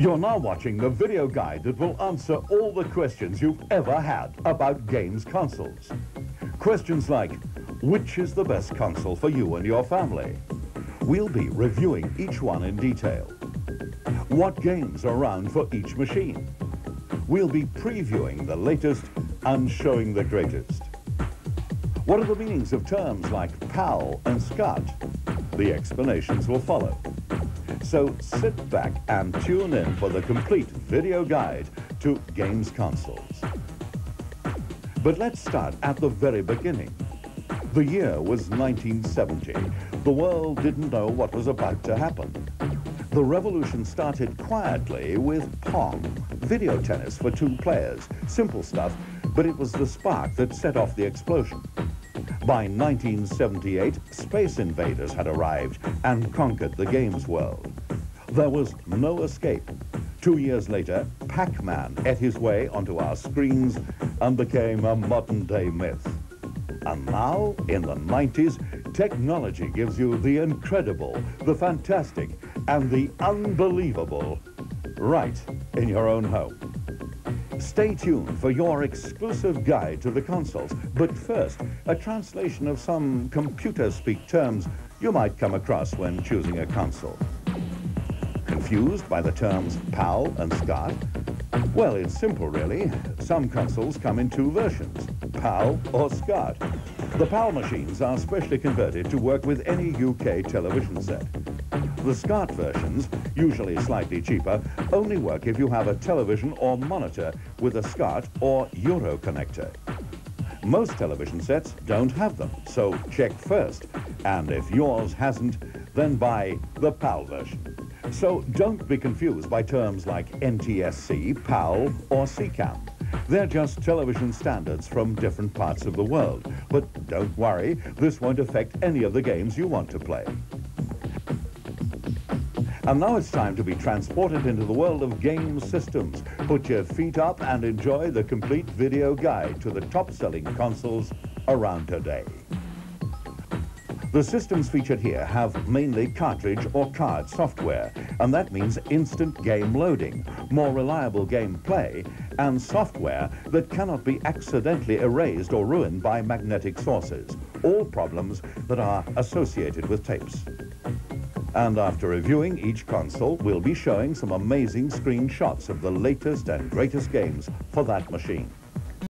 You're now watching the video guide that will answer all the questions you've ever had about games consoles. Questions like, which is the best console for you and your family? We'll be reviewing each one in detail. What games are around for each machine? We'll be previewing the latest and showing the greatest. What are the meanings of terms like PAL and SCART? The explanations will follow. So sit back and tune in for the complete video guide to games consoles. But let's start at the very beginning. The year was 1970. The world didn't know what was about to happen. The revolution started quietly with Pong, video tennis for two players, simple stuff, but it was the spark that set off the explosion. By 1978, Space Invaders had arrived and conquered the games world. There was no escape. 2 years later, Pac-Man ate his way onto our screens and became a modern-day myth. And now, in the 90s, technology gives you the incredible, the fantastic, and the unbelievable right in your own home. Stay tuned for your exclusive guide to the consoles, but first, a translation of some computer-speak terms you might come across when choosing a console. Confused by the terms PAL and SCART? Well, it's simple, really. Some consoles come in two versions, PAL or SCART. The PAL machines are specially converted to work with any UK television set. The SCART versions, usually slightly cheaper, only work if you have a television or monitor with a SCART or Euro connector. Most television sets don't have them, so check first. And if yours hasn't, then buy the PAL version. So don't be confused by terms like NTSC, PAL, or CCAM. They're just television standards from different parts of the world. But don't worry, this won't affect any of the games you want to play. And now it's time to be transported into the world of game systems. Put your feet up and enjoy the complete video guide to the top-selling consoles around today. The systems featured here have mainly cartridge or card software, and that means instant game loading, more reliable gameplay, and software that cannot be accidentally erased or ruined by magnetic sources, all problems that are associated with tapes. And after reviewing each console, we'll be showing some amazing screenshots of the latest and greatest games for that machine.